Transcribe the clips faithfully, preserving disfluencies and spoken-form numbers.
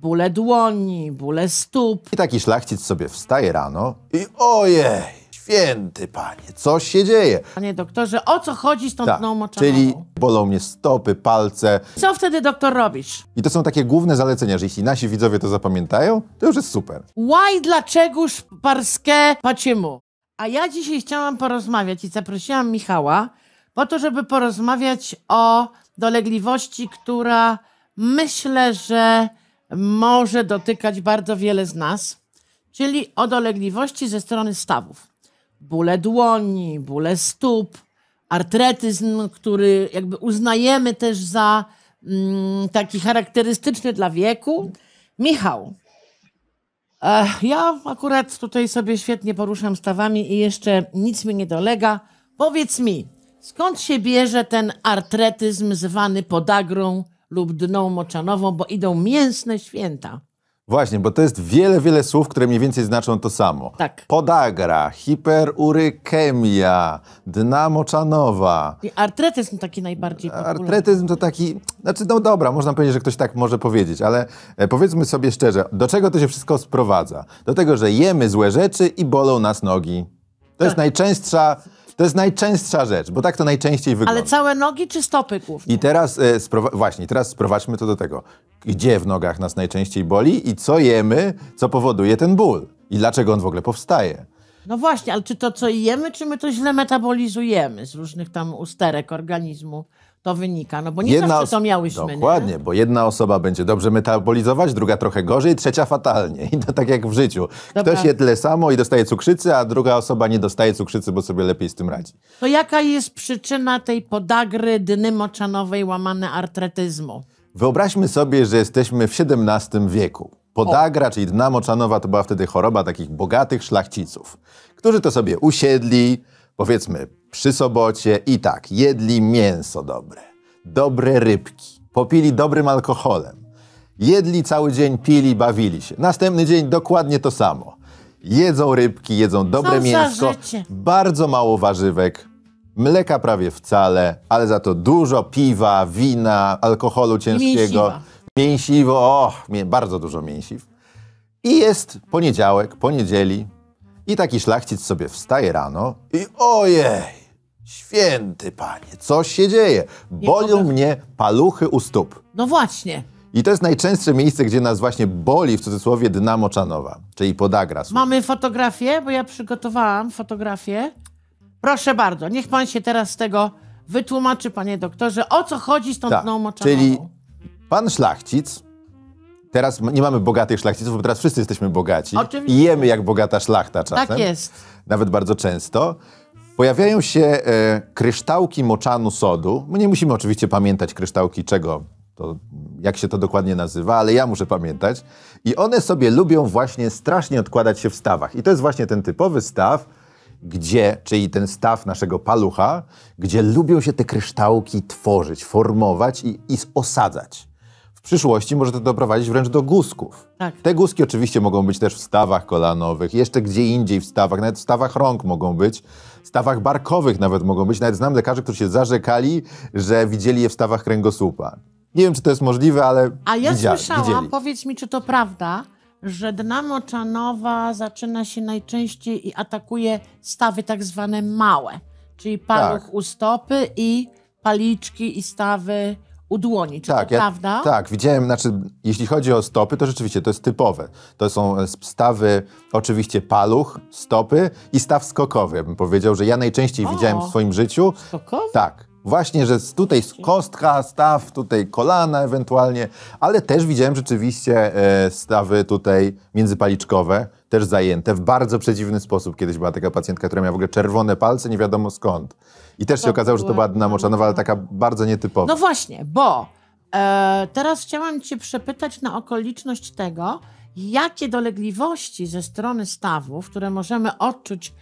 bóle dłoni, bóle stóp. I taki szlachcic sobie wstaje rano i ojej! Święty panie, co się dzieje? Panie doktorze, o co chodzi z tą Ta, pneumoczaną? Czyli bolą mnie stopy, palce. Co wtedy doktor robisz? I to są takie główne zalecenia, że jeśli nasi widzowie to zapamiętają, to już jest super. Why, dlaczegoż parské paciemu? A ja dzisiaj chciałam porozmawiać i zaprosiłam Michała po to, żeby porozmawiać o dolegliwości, która myślę, że może dotykać bardzo wiele z nas, czyli o dolegliwości ze strony stawów. Bóle dłoni, bóle stóp, artretyzm, który jakby uznajemy też za mm, taki charakterystyczny dla wieku. Michał, ech, ja akurat tutaj sobie świetnie poruszam stawami i jeszcze nic mi nie dolega. Powiedz mi, skąd się bierze ten artretyzm zwany podagrą lub dną moczanową, bo idą mięsne święta? Właśnie, bo to jest wiele, wiele słów, które mniej więcej znaczą to samo. Tak. Podagra, hiperurykemia, dna moczanowa. I artretyzm taki najbardziej popularny. Artretyzm to taki... Znaczy, no dobra, można powiedzieć, że ktoś tak może powiedzieć, ale powiedzmy sobie szczerze, do czego to się wszystko sprowadza? Do tego, że jemy złe rzeczy i bolą nas nogi. To jest najczęstsza... To jest najczęstsza rzecz, bo tak to najczęściej wygląda. Ale całe nogi czy stopy głównie? I teraz, e, właśnie, teraz sprowadźmy to do tego, gdzie w nogach nas najczęściej boli i co jemy, co powoduje ten ból i dlaczego on w ogóle powstaje. No właśnie, ale czy to co jemy, czy my to źle metabolizujemy z różnych tam usterek organizmu? To wynika, no bo nie jedna zawsze to miałyśmy. Dokładnie, nie? Bo jedna osoba będzie dobrze metabolizować, druga trochę gorzej, trzecia fatalnie. I to tak jak w życiu. Dobra. Ktoś je tyle samo i dostaje cukrzycy, a druga osoba nie dostaje cukrzycy, bo sobie lepiej z tym radzi. To jaka jest przyczyna tej podagry, dny moczanowej, łamane artretyzmu? Wyobraźmy sobie, że jesteśmy w siedemnastym wieku. Podagra, o. czyli dna moczanowa, to była wtedy choroba takich bogatych szlachciców, którzy to sobie usiedli, powiedzmy, przy sobocie i tak, jedli mięso dobre, dobre rybki, popili dobrym alkoholem, jedli cały dzień, pili, bawili się. Następny dzień dokładnie to samo. Jedzą rybki, jedzą dobre mięso, bardzo mało warzywek, mleka prawie wcale, ale za to dużo piwa, wina, alkoholu ciężkiego, mięsiwo, o, bardzo dużo mięsiw. I jest poniedziałek, poniedzieli. I taki szlachcic sobie wstaje rano i ojej, święty panie, co się dzieje? Bolą mnie paluchy u stóp. No właśnie. I to jest najczęstsze miejsce, gdzie nas właśnie boli, w cudzysłowie, dna moczanowa, czyli podagra. Mamy fotografię, bo ja przygotowałam fotografię. Proszę bardzo, niech pan się teraz z tego wytłumaczy, panie doktorze, o co chodzi z tą dną moczanową. Czyli pan szlachcic... Teraz nie mamy bogatych szlachciców, bo teraz wszyscy jesteśmy bogaci. Oczywiście. I jemy jak bogata szlachta czasem. Tak jest. Nawet bardzo często. Pojawiają się e, kryształki moczanu sodu. My nie musimy oczywiście pamiętać kryształki czego, to, jak się to dokładnie nazywa, ale ja muszę pamiętać. I one sobie lubią właśnie strasznie odkładać się w stawach. I to jest właśnie ten typowy staw, gdzie, czyli ten staw naszego palucha, gdzie lubią się te kryształki tworzyć, formować i, i osadzać. W przyszłości może to doprowadzić wręcz do guzków. Tak. Te guzki oczywiście mogą być też w stawach kolanowych, jeszcze gdzie indziej w stawach, nawet w stawach rąk mogą być, w stawach barkowych nawet mogą być. Nawet znam lekarzy, którzy się zarzekali, że widzieli je w stawach kręgosłupa. Nie wiem, czy to jest możliwe, ale A ja widzieli, słyszałam, widzieli. Powiedz mi, czy to prawda, że dna moczanowa zaczyna się najczęściej i atakuje stawy tak zwane małe, czyli paluch tak. u stopy i paliczki i stawy... u dłoni, czy tak, to ja, prawda? Tak, widziałem, znaczy jeśli chodzi o stopy, to rzeczywiście to jest typowe. To są stawy, oczywiście paluch, stopy i staw skokowy. Ja bym powiedział, że ja najczęściej o, widziałem w swoim życiu. Skokowy? Tak. Właśnie, że tutaj kostka, staw, tutaj kolana ewentualnie, ale też widziałem rzeczywiście e, stawy tutaj międzypaliczkowe, też zajęte w bardzo przedziwny sposób. Kiedyś była taka pacjentka, która miała w ogóle czerwone palce, nie wiadomo skąd. I też to się okazało, że to była dna moczanowa, ale taka bardzo nietypowa. No właśnie, bo e, teraz chciałam cię przepytać na okoliczność tego, jakie dolegliwości ze strony stawów, które możemy odczuć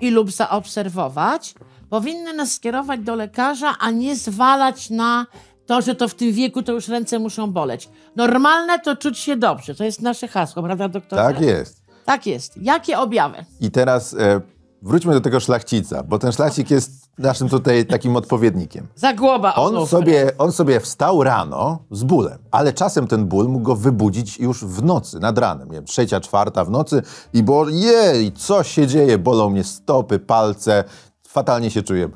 i lub zaobserwować, powinny nas skierować do lekarza, a nie zwalać na to, że to w tym wieku to już ręce muszą boleć. Normalne to czuć się dobrze. To jest nasze hasło, prawda doktorze? Tak jest. Tak jest. Jakie objawy? I teraz... E... wróćmy do tego szlachcica, bo ten szlachcik jest naszym tutaj takim odpowiednikiem. Zagłoba. On sobie, on sobie wstał rano z bólem, ale czasem ten ból mógł go wybudzić już w nocy, nad ranem, nie wiem, trzecia, czwarta w nocy i bo jej, co się dzieje, bolą mnie stopy, palce, fatalnie się czuję.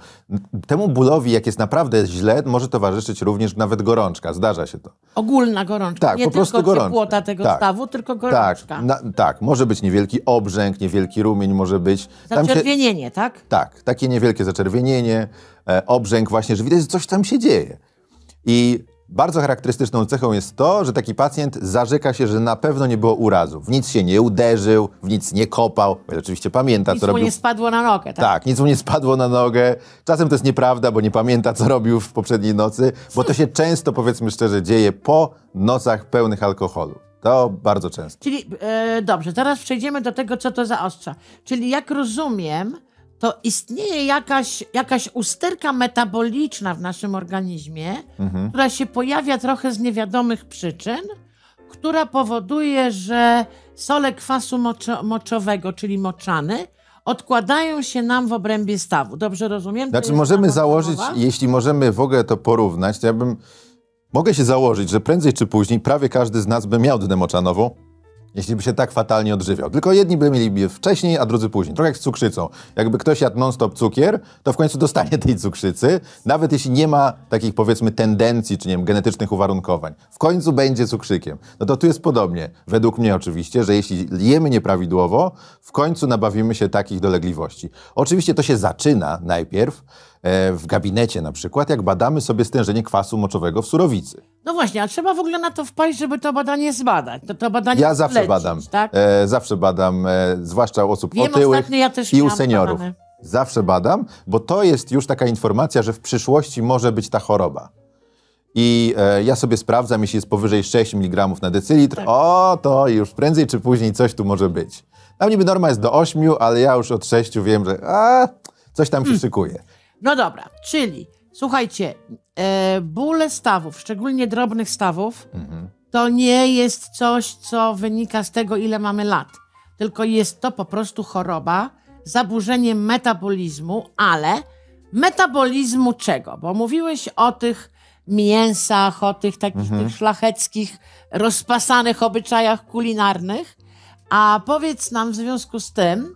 Temu bólowi, jak jest naprawdę źle, może towarzyszyć również nawet gorączka. Zdarza się to. Ogólna gorączka. Tak, nie po prostu gorączka. Nie tylko ciepłota tego tak. stawu, tylko gorączka. Tak, na, tak, może być niewielki obrzęk, niewielki rumień może być. Zaczerwienienie, się, tak? Tak, takie niewielkie zaczerwienienie, e, obrzęk właśnie, że widać, że coś tam się dzieje. I bardzo charakterystyczną cechą jest to, że taki pacjent zarzeka się, że na pewno nie było urazu. W nic się nie uderzył, w nic nie kopał. Oczywiście pamięta, nic co robił. Nic mu nie spadło na nogę, tak? Tak, nic mu nie spadło na nogę. Czasem to jest nieprawda, bo nie pamięta, co robił w poprzedniej nocy, bo to się często, powiedzmy szczerze, dzieje po nocach pełnych alkoholu. To bardzo często. Czyli, yy, dobrze, teraz przejdziemy do tego, co to zaostrza. Czyli jak rozumiem, to istnieje jakaś, jakaś usterka metaboliczna w naszym organizmie, mhm. która się pojawia trochę z niewiadomych przyczyn, która powoduje, że sole kwasu moczo moczowego, czyli moczany, odkładają się nam w obrębie stawu. Dobrze rozumiem? Znaczy możemy założyć, jeśli możemy w ogóle to porównać, to ja bym... Mogę się założyć, że prędzej czy później prawie każdy z nas by miał dnę moczanową, jeśli by się tak fatalnie odżywiał. Tylko jedni by mieli wcześniej, a drudzy później. Trochę jak z cukrzycą. Jakby ktoś jadł non-stop cukier, to w końcu dostanie tej cukrzycy, nawet jeśli nie ma takich, powiedzmy, tendencji, czy nie wiem, genetycznych uwarunkowań. W końcu będzie cukrzykiem. No to tu jest podobnie, według mnie oczywiście, że jeśli jemy nieprawidłowo, w końcu nabawimy się takich dolegliwości. Oczywiście to się zaczyna najpierw, w gabinecie na przykład, jak badamy sobie stężenie kwasu moczowego w surowicy. No właśnie, a trzeba w ogóle na to wpaść, żeby to badanie zbadać. To, to badanie ja zawsze lecić, badam, tak? e, zawsze badam, e, zwłaszcza u osób Wiem, otyłych ja też i u seniorów. Badane. Zawsze badam, bo to jest już taka informacja, że w przyszłości może być ta choroba. I e, ja sobie sprawdzam, jeśli jest powyżej sześć miligramów na decylitr, tak. o, to już prędzej czy później coś tu może być. Tam niby norma jest do ośmiu, ale ja już od sześciu wiem, że a, coś tam się hmm. szykuje. No dobra, czyli słuchajcie, e, bóle stawów, szczególnie drobnych stawów, mhm. to nie jest coś, co wynika z tego, ile mamy lat, tylko jest to po prostu choroba, zaburzenie metabolizmu, ale metabolizmu czego? Bo mówiłeś o tych mięsach, o tych takich mhm. tych szlacheckich, rozpasanych obyczajach kulinarnych, a powiedz nam w związku z tym,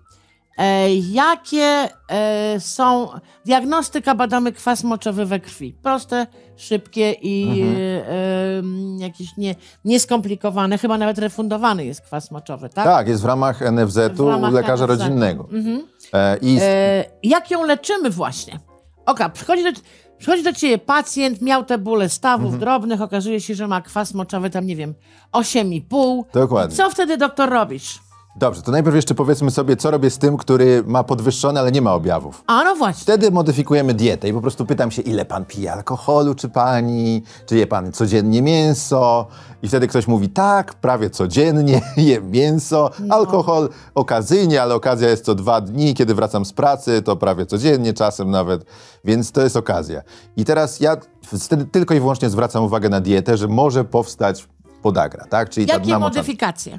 E, jakie e, są... Diagnostyka, badamy kwas moczowy we krwi. Proste, szybkie i mhm. e, e, jakieś nie, nieskomplikowane. Chyba nawet refundowany jest kwas moczowy, tak? Tak, jest w ramach N F Z-u u lekarza N F Z rodzinnego. Mhm. E, i... e, jak ją leczymy właśnie? Oka, przychodzi do, przychodzi do ciebie pacjent, miał te bóle stawów mhm. drobnych, okazuje się, że ma kwas moczowy tam, nie wiem, osiem i pół. Dokładnie. I co wtedy, doktor, robisz? Dobrze, to najpierw jeszcze powiedzmy sobie, co robię z tym, który ma podwyższone, ale nie ma objawów. A no właśnie. Wtedy modyfikujemy dietę i po prostu pytam się, ile pan pije alkoholu, czy pani, czy je pan codziennie mięso? I wtedy ktoś mówi, tak, prawie codziennie jem mięso, no. alkohol okazyjnie, ale okazja jest co dwa dni, kiedy wracam z pracy, to prawie codziennie, czasem nawet, więc to jest okazja. I teraz ja wtedy tylko i wyłącznie zwracam uwagę na dietę, że może powstać podagra, tak? Czyli jakie ta modyfikacje?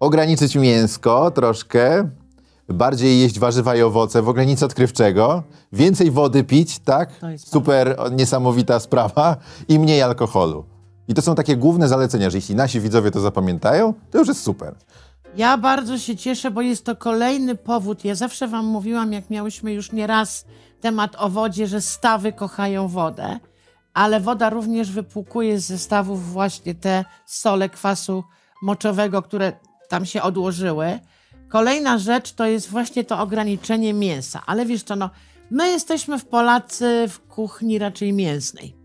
Ograniczyć mięsko troszkę, bardziej jeść warzywa i owoce, w ogóle nic odkrywczego, więcej wody pić, tak? Super niesamowita sprawa i mniej alkoholu. I to są takie główne zalecenia, że jeśli nasi widzowie to zapamiętają, to już jest super. Ja bardzo się cieszę, bo jest to kolejny powód. Ja zawsze wam mówiłam, jak miałyśmy już nieraz temat o wodzie, że stawy kochają wodę, ale woda również wypłukuje ze stawów właśnie te sole kwasu moczowego, które tam się odłożyły. Kolejna rzecz to jest właśnie to ograniczenie mięsa. Ale wiesz co, no, my jesteśmy w Polacy w kuchni raczej mięsnej.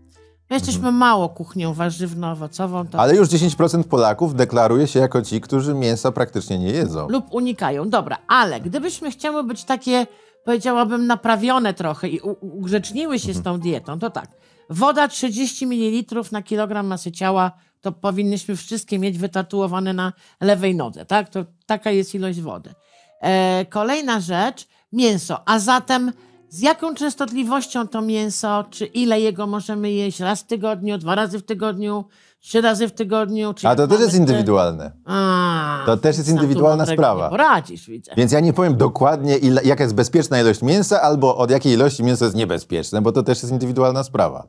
My jesteśmy mhm. mało kuchnią warzywno-owocową. To... Ale już dziesięć procent Polaków deklaruje się jako ci, którzy mięsa praktycznie nie jedzą. Lub unikają. Dobra, ale gdybyśmy chciały być takie, powiedziałabym, naprawione trochę i ugrzeczniły się mhm. z tą dietą, to tak. Woda trzydzieści mililitrów na kilogram masy ciała, to powinnyśmy wszystkie mieć wytatuowane na lewej nodze, tak? To taka jest ilość wody. E, kolejna rzecz, mięso. A zatem z jaką częstotliwością to mięso, czy ile jego możemy jeść? Raz w tygodniu, dwa razy w tygodniu, Trzy razy w tygodniu. Czyli a to też jest indywidualne. A, to też jest indywidualna sprawa. Nie poradzisz, widzę. Więc ja nie powiem dokładnie, ile, jaka jest bezpieczna ilość mięsa, albo od jakiej ilości mięso jest niebezpieczne, bo to też jest indywidualna sprawa.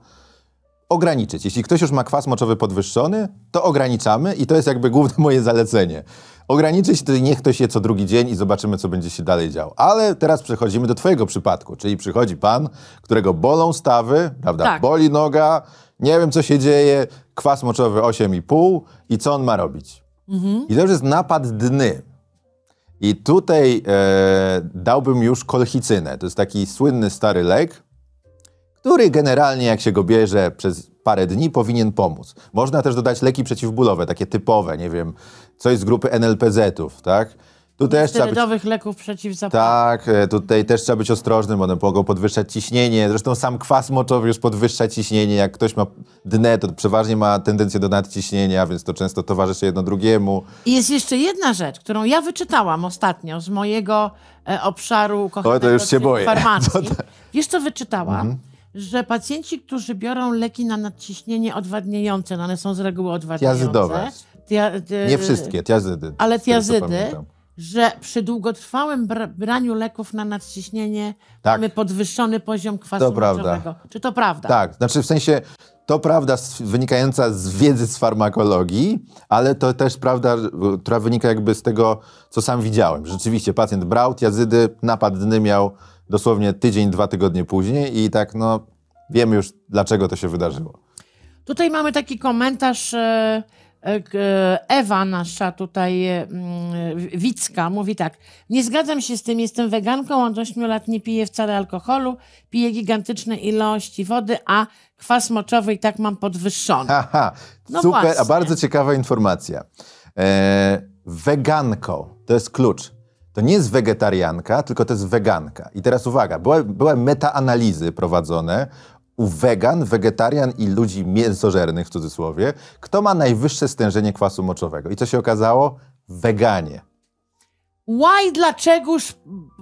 Ograniczyć. Jeśli ktoś już ma kwas moczowy podwyższony, to ograniczamy i to jest jakby główne moje zalecenie. Ograniczyć, to niech ktoś je co drugi dzień i zobaczymy, co będzie się dalej działo. Ale teraz przechodzimy do twojego przypadku, czyli przychodzi pan, którego bolą stawy, prawda? Tak. Boli noga, nie wiem, co się dzieje, kwas moczowy osiem i pół i co on ma robić? Mhm. I to już jest napad dny. I tutaj e, dałbym już kolchicynę. To jest taki słynny stary lek, który generalnie, jak się go bierze przez parę dni, powinien pomóc. Można też dodać leki przeciwbólowe, takie typowe, nie wiem, coś z grupy N L P Z-ów, tak? Tu też trzeba być... leków przeciwzapalnych. Tak, tutaj też trzeba być ostrożnym, one mogą podwyższać ciśnienie. Zresztą sam kwas moczowy już podwyższa ciśnienie. Jak ktoś ma dnę, to przeważnie ma tendencję do nadciśnienia, więc to często towarzyszy jedno drugiemu. I jest jeszcze jedna rzecz, którą ja wyczytałam ostatnio z mojego e, obszaru ukochanego, o, to już się boję. Farmacji. To ta... Wiesz, co wyczytałam? Mhm. Że pacjenci, którzy biorą leki na nadciśnienie odwadniające, no one są z reguły odwadniające. Tiazydowe. Tia, ty, nie wszystkie, tiazydy. Ale tiazydy, że przy długotwałym braniu leków na nadciśnienie tak. mamy podwyższony poziom kwasu moczowego. Czy to prawda? Tak, znaczy w sensie to prawda wynikająca z wiedzy z farmakologii, ale to też prawda, która wynika jakby z tego, co sam widziałem. Rzeczywiście pacjent brał tiazydy, napad dny miał dosłownie tydzień, dwa tygodnie później i tak no wiemy już, dlaczego to się wydarzyło. Tutaj mamy taki komentarz, e, e, Ewa nasza tutaj e, Wicka mówi tak: nie zgadzam się z tym, jestem weganką, od ośmiu lat nie piję wcale alkoholu, piję gigantyczne ilości wody, a kwas moczowy i tak mam podwyższony. Aha, no super, właśnie. A bardzo ciekawa informacja. E, weganką, to jest klucz. To nie jest wegetarianka, tylko to jest weganka. I teraz uwaga, były, były metaanalizy prowadzone u wegan, wegetarian i ludzi mięsożernych w cudzysłowie, kto ma najwyższe stężenie kwasu moczowego. I co się okazało? Weganie. Why, dlaczegoż,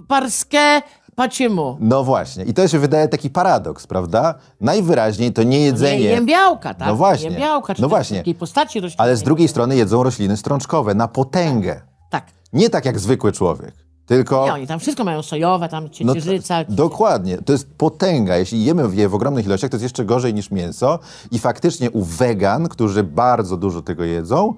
parce, paciemu? No właśnie. I to się wydaje taki paradoks, prawda? Najwyraźniej to nie jedzenie... Nie jem białka, tak? No właśnie. Nie jem białka, czy no właśnie. W takiej postaci roślinnej. Ale z drugiej strony jedzą rośliny strączkowe na potęgę. Tak. Nie tak jak zwykły człowiek, tylko... Nie, oni tam wszystko mają sojowe, tam ciecierzyca... No to, dokładnie, to jest potęga. Jeśli jemy je w ogromnych ilościach, to jest jeszcze gorzej niż mięso i faktycznie u wegan, którzy bardzo dużo tego jedzą,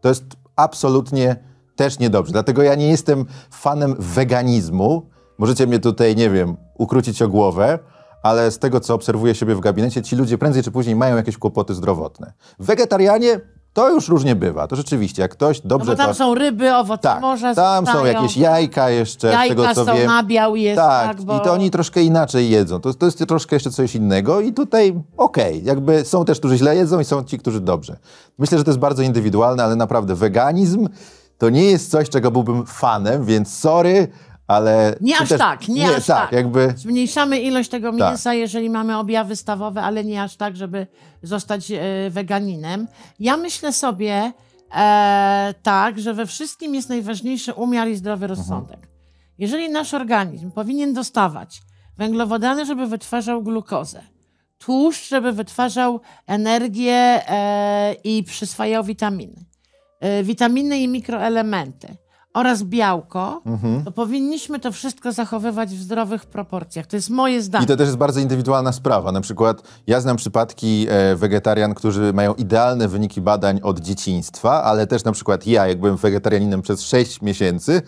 to jest absolutnie też niedobrze. Dlatego ja nie jestem fanem weganizmu. Możecie mnie tutaj, nie wiem, ukrócić o głowę, ale z tego, co obserwuję siebie w gabinecie, ci ludzie prędzej czy później mają jakieś kłopoty zdrowotne. Wegetarianie... To już różnie bywa, to rzeczywiście, jak ktoś dobrze... No bo tam są ryby, owoce tak, morza tam zostają. Są jakieś jajka jeszcze, jajka z tego co są, wiem. Nabiał jest, tak, tak bo... i to oni troszkę inaczej jedzą, to, to jest troszkę jeszcze coś innego i tutaj okej, okay, jakby są też, którzy źle jedzą i są ci, którzy dobrze. Myślę, że to jest bardzo indywidualne, ale naprawdę weganizm to nie jest coś, czego byłbym fanem, więc sorry, ale... Nie aż też, tak, nie, nie aż tak. tak. Jakby... Zmniejszamy ilość tego mięsa, tak. jeżeli mamy objawy stawowe, ale nie aż tak, żeby zostać yy, weganinem. Ja myślę sobie e, tak, że we wszystkim jest najważniejszy umiar i zdrowy rozsądek. Mhm. Jeżeli nasz organizm powinien dostawać węglowodany, żeby wytwarzał glukozę, tłuszcz, żeby wytwarzał energię e, i przyswajał witaminy, e, witaminy i mikroelementy, oraz białko, mhm. to powinniśmy to wszystko zachowywać w zdrowych proporcjach. To jest moje zdanie. I to też jest bardzo indywidualna sprawa. Na przykład ja znam przypadki e, wegetarian, którzy mają idealne wyniki badań od dzieciństwa, ale też na przykład ja, jak byłem wegetarianinem przez sześć miesięcy,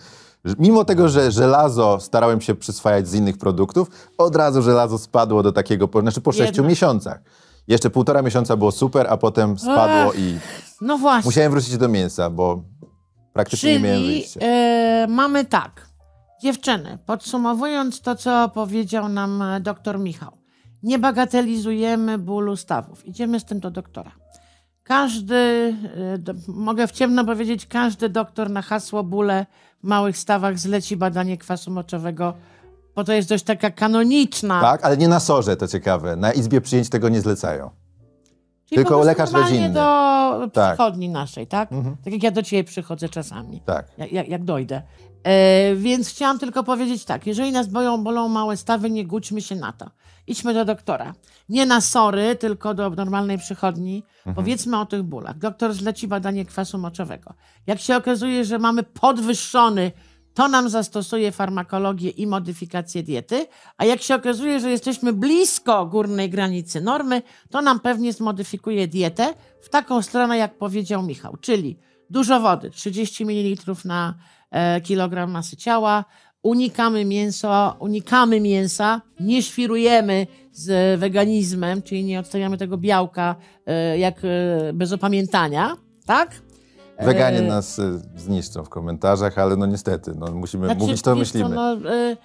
mimo tego, że żelazo starałem się przyswajać z innych produktów, od razu żelazo spadło do takiego, znaczy po sześciu miesiącach. Jeszcze półtora miesiąca było super, a potem spadło Ech, i no właśnie. Musiałem wrócić do mięsa, bo... Praktycznie Czyli, nie miałem wyjścia. Yy, mamy tak. Dziewczyny, podsumowując to, co powiedział nam doktor Michał. Nie bagatelizujemy bólu stawów. Idziemy z tym do doktora. Każdy, yy, do, mogę w ciemno powiedzieć, każdy doktor na hasło bóle w małych stawach zleci badanie kwasu moczowego, bo to jest dość taka kanoniczna. Tak, ale nie na sorze, to ciekawe. Na izbie przyjęć tego nie zlecają. Czyli tylko lekarz rodzinny. do przychodni tak. naszej, tak? Mhm. Tak jak ja do ciebie przychodzę czasami, tak. jak, jak dojdę. E, więc chciałam tylko powiedzieć tak, jeżeli nas boją, bolą małe stawy, nie gućmy się na to. Idźmy do doktora. Nie na sory, tylko do normalnej przychodni. Mhm. Powiedzmy o tych bólach. Doktor zleci badanie kwasu moczowego. Jak się okazuje, że mamy podwyższony, to nam zastosuje farmakologię i modyfikację diety, a jak się okazuje, że jesteśmy blisko górnej granicy normy, to nam pewnie zmodyfikuje dietę w taką stronę, jak powiedział Michał, czyli dużo wody, trzydzieści mililitrów na e, kilogram masy ciała, unikamy mięsa, unikamy mięsa, nie świrujemy z weganizmem, czyli nie odstawiamy tego białka e, jak e, bez opamiętania, tak? Weganie nas y, zniszczą w komentarzach, ale no niestety, no, musimy znaczy, mówić to, myślimy. To, no, y,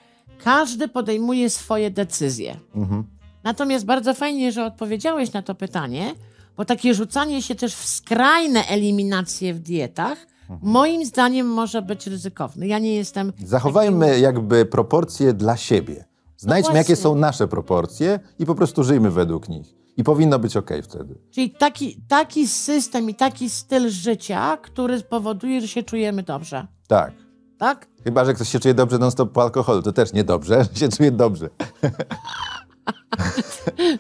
każdy podejmuje swoje decyzje. Mhm. Natomiast bardzo fajnie, że odpowiedziałeś na to pytanie, bo takie rzucanie się też w skrajne eliminacje w dietach, mhm. moim zdaniem może być ryzykowne. Ja nie jestem... Zachowajmy takim... jakby proporcje dla siebie. Znajdźmy, no jakie są nasze proporcje i po prostu żyjmy według nich. I powinno być okej wtedy. Czyli taki, taki system i taki styl życia, który spowoduje, że się czujemy dobrze. Tak. Tak? Chyba że ktoś się czuje dobrze non-stop po alkoholu. To też niedobrze, że się czuje dobrze.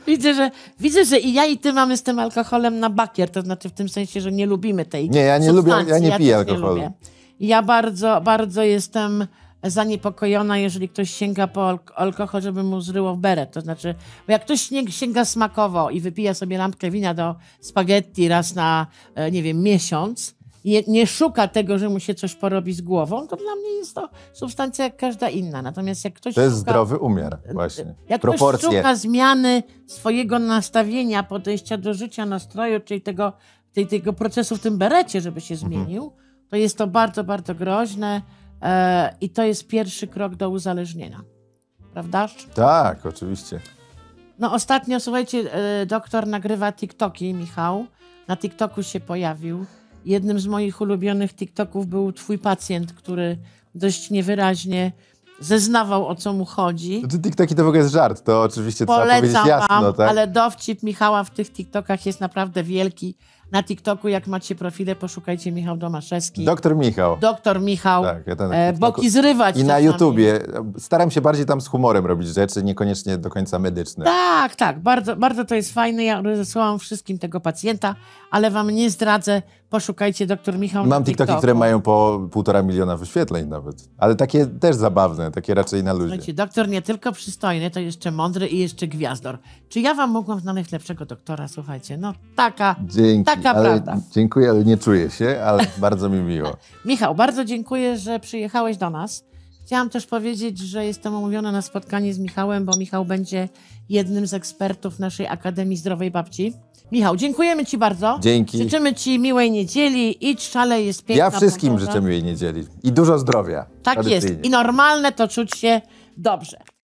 widzę, że, widzę, że i ja, i ty mamy z tym alkoholem na bakier. To znaczy w tym sensie, że nie lubimy tej Nie, ja nie substancji. lubię, ja nie ja piję alkoholu. Nie ja bardzo, bardzo jestem... zaniepokojona, jeżeli ktoś sięga po alkohol, żeby mu zryło w beret. To znaczy, bo jak ktoś sięga smakowo i wypija sobie lampkę wina do spaghetti raz na, nie wiem, miesiąc i nie szuka tego, że mu się coś porobi z głową, to dla mnie jest to substancja jak każda inna. Natomiast jak ktoś To jest szuka, zdrowy umiar, właśnie. Jak Proporcje. ktoś szuka zmiany swojego nastawienia, podejścia do życia, nastroju, czyli tego, tej, tego procesu w tym berecie, żeby się zmienił, mhm. to jest to bardzo, bardzo groźne. I to jest pierwszy krok do uzależnienia. Prawda? Tak, oczywiście. No ostatnio, słuchajcie, doktor nagrywa TikToki, Michał. Na TikToku się pojawił. Jednym z moich ulubionych TikToków był twój pacjent, który dość niewyraźnie zeznawał, o co mu chodzi. To TikToki to w ogóle jest żart, to oczywiście Polecam trzeba powiedzieć jasno. Wam, tak? Ale dowcip Michała w tych TikTokach jest naprawdę wielki. Na TikToku, jak macie profile, poszukajcie Michał Domaszewski. Doktor Michał. Doktor Michał. Tak, ja e, boki zrywać. I na YouTubie. Staram się bardziej tam z humorem robić rzeczy, niekoniecznie do końca medyczne. Tak, tak. Bardzo, bardzo to jest fajne. Ja rozesłałam wszystkim tego pacjenta, ale wam nie zdradzę. Poszukajcie doktor Michał. Mam TikToki, które mają po półtora miliona wyświetleń nawet. Ale takie też zabawne, takie raczej na luzie. Słuchajcie, doktor nie tylko przystojny, to jeszcze mądry i jeszcze gwiazdor. Czy ja wam mogłam znaleźć lepszego doktora? Słuchajcie, no taka... Dzięki. Ale, dziękuję, ale nie czuję się, ale bardzo mi miło. Michał, bardzo dziękuję, że przyjechałeś do nas. Chciałam też powiedzieć, że jestem umówiona na spotkanie z Michałem, bo Michał będzie jednym z ekspertów naszej Akademii Zdrowej Babci. Michał, dziękujemy ci bardzo. Dzięki. Życzymy ci miłej niedzieli. Idź, szalej, jest piękna. Ja wszystkim pogoda. życzę miłej niedzieli i dużo zdrowia. Tak jest. I normalne to czuć się dobrze.